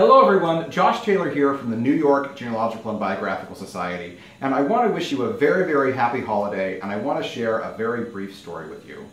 Hello everyone, Josh Taylor here from the New York Genealogical and Biographical Society, and I want to wish you a very, very happy holiday, and I want to share a very brief story with you.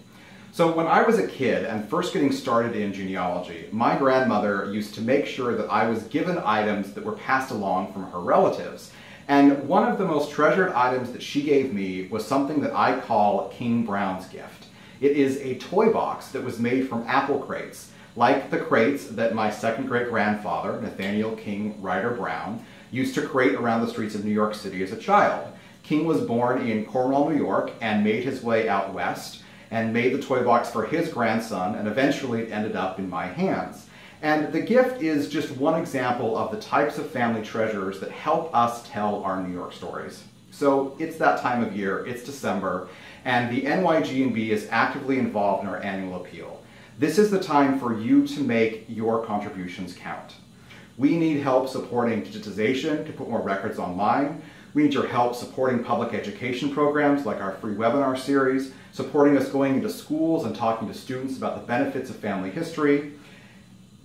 So when I was a kid and first getting started in genealogy, my grandmother used to make sure that I was given items that were passed along from her relatives, and one of the most treasured items that she gave me was something that I call King Brown's Gift. It is a toy box that was made from apple crates, like the crates that my second great-grandfather, Nathaniel King Ryder Brown, used to crate around the streets of New York City as a child. King was born in Cornwall, New York, and made his way out west, and made the toy box for his grandson, and eventually it ended up in my hands. And the gift is just one example of the types of family treasures that help us tell our New York stories. So it's that time of year, it's December, and the NYG&B is actively involved in our annual appeal. This is the time for you to make your contributions count. We need help supporting digitization to put more records online. We need your help supporting public education programs like our free webinar series, supporting us going into schools and talking to students about the benefits of family history.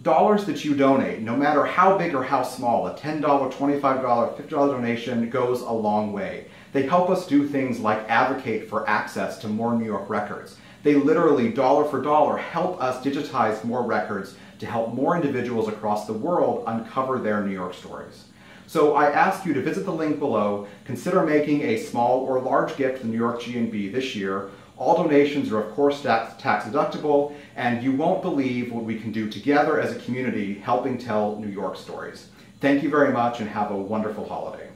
Dollars that you donate, no matter how big or how small, a $10, $25, $50 donation goes a long way. They help us do things like advocate for access to more New York records. They literally, dollar for dollar, help us digitize more records to help more individuals across the world uncover their New York stories. So I ask you to visit the link below, consider making a small or large gift to the New York G&B this year. All donations are of course tax deductible, and you won't believe what we can do together as a community helping tell New York stories. Thank you very much and have a wonderful holiday.